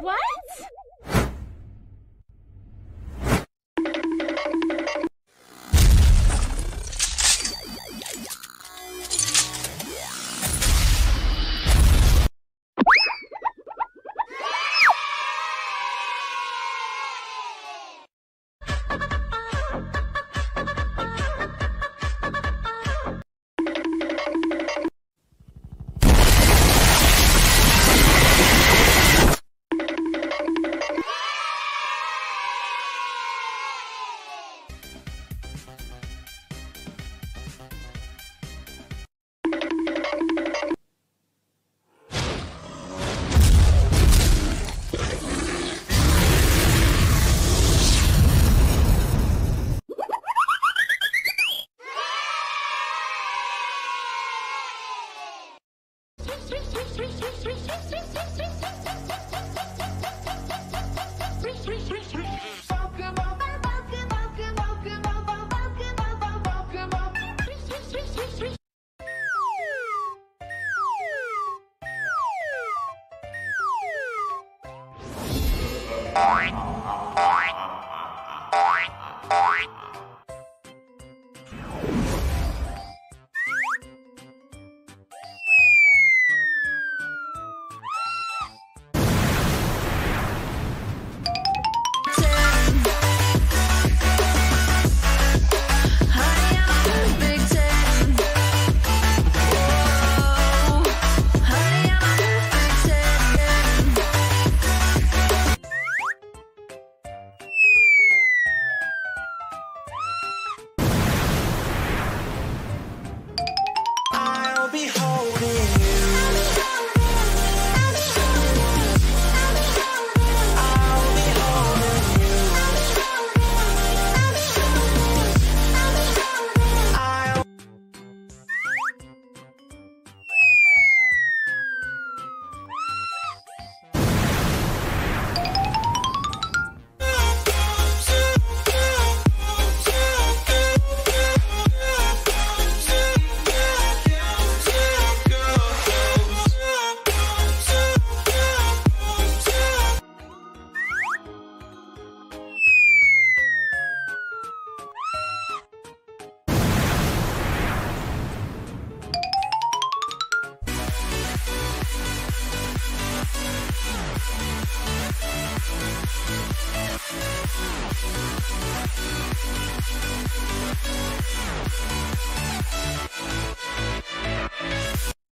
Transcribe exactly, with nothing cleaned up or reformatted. What? We'll be right back.